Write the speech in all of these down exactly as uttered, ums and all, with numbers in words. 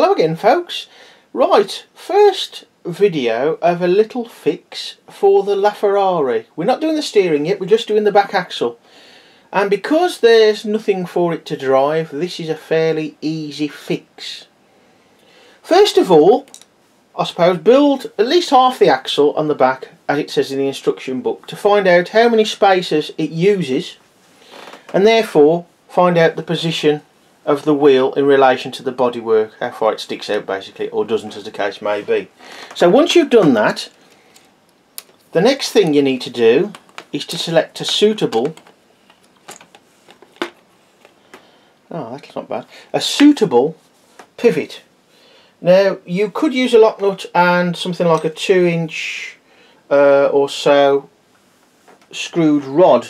Hello again, folks. Right, first video of a little fix for the LaFerrari. We're not doing the steering yet, we're just doing the back axle. And because there's nothing for it to drive, this is a fairly easy fix. First of all, I suppose build at least half the axle on the back, as it says in the instruction book, to find out how many spacers it uses, and therefore find out the position of the wheel in relation to the bodywork, how far it sticks out basically, or doesn't, as the case may be. So once you've done that, the next thing you need to do is to select a suitable oh that's not bad a suitable pivot. Now you could use a lock nut and something like a two inch uh, or so screwed rod.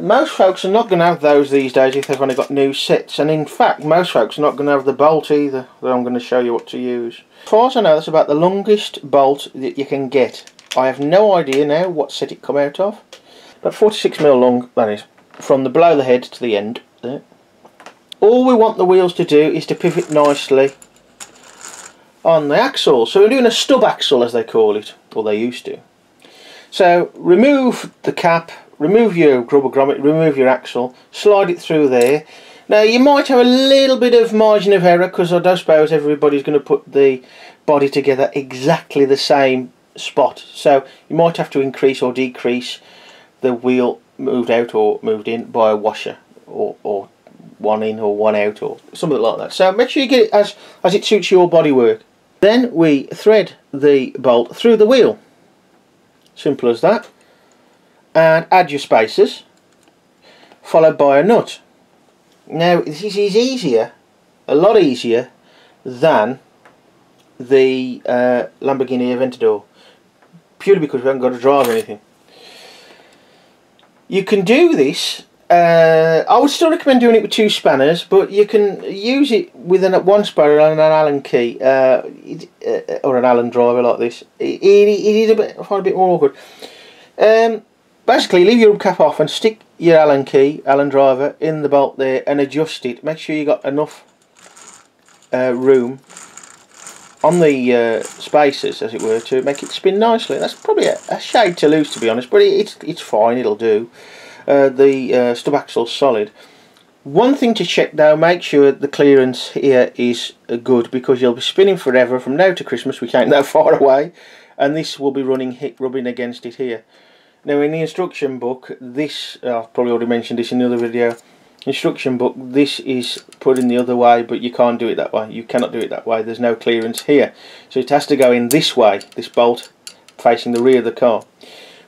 Most folks are not going to have those these days if they've only got new sets, and in fact most folks are not going to have the bolt either that I'm going to show you what to use. As far as I know, that's about the longest bolt that you can get. I have no idea now what set it come out of, but forty-six millimetres long, that is, from the below the head to the end there. All we want the wheels to do is to pivot nicely on the axle, so we're doing a stub axle as they call it, or they used to. So remove the cap, remove your rubber grommet, remove your axle, slide it through there. Now you might have a little bit of margin of error, because I don't suppose everybody's going to put the body together exactly the same spot, so you might have to increase or decrease the wheel moved out or moved in by a washer, or, or one in or one out or something like that. So make sure you get it as, as it suits your bodywork. Then we thread the bolt through the wheel, simple as that, and add your spacers, followed by a nut. Now this is easier, a lot easier than the uh, Lamborghini Aventador, purely because we haven't got to drive anything. You can do this, uh, I would still recommend doing it with two spanners, but you can use it with an, one spanner and an Allen key, uh, it, uh, or an Allen driver like this. It, it, it is a bit, I find it a bit more awkward. Um, basically leave your rub cap off and stick your Allen key, Allen driver, in the bolt there and adjust it. Make sure you got enough uh, room on the uh, spacers, as it were, to make it spin nicely. That's probably a, a shade too loose, to be honest, but it, it's, it's fine, it'll do. Uh, the uh, stub axle's solid. One thing to check though, make sure the clearance here is uh, good, because you'll be spinning forever from now to Christmas, which ain't that far away, and this will be running hit, rubbing against it here. Now in the instruction book, this, I've probably already mentioned this in the other video, instruction book, this is put in the other way, but you can't do it that way, you cannot do it that way, there's no clearance here. So it has to go in this way, this bolt facing the rear of the car.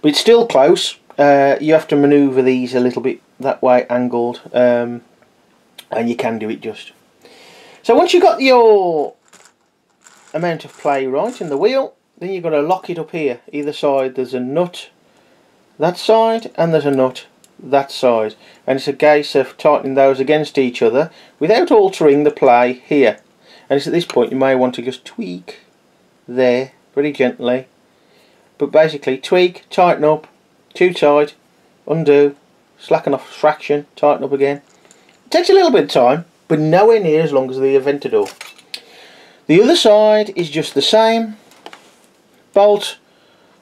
But it's still close, uh, you have to manoeuvre these a little bit that way, angled, um, and you can do it just. So once you've got your amount of play right in the wheel, then you've got to lock it up here. Either side there's a nut that side and there's a nut that side, and it's a case of tightening those against each other without altering the play here. And it's at this point you may want to just tweak there pretty gently, but basically tweak, tighten up, too tight, undo, slacken off a fraction, tighten up again. It takes a little bit of time, but nowhere near as long as the Aventador. The other side is just the same. Bolt,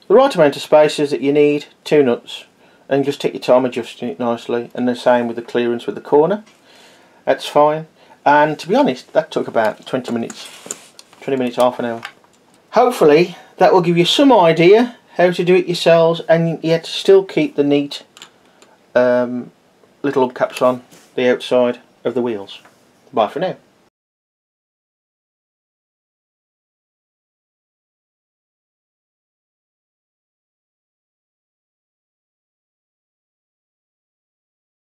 the right amount of spacers that you need, two nuts, and just take your time adjusting it nicely, and the same with the clearance with the corner, that's fine. And to be honest, that took about twenty minutes, twenty minutes, half an hour. Hopefully that will give you some idea how to do it yourselves, and yet still keep the neat um, little hubcaps on the outside of the wheels. Bye for now.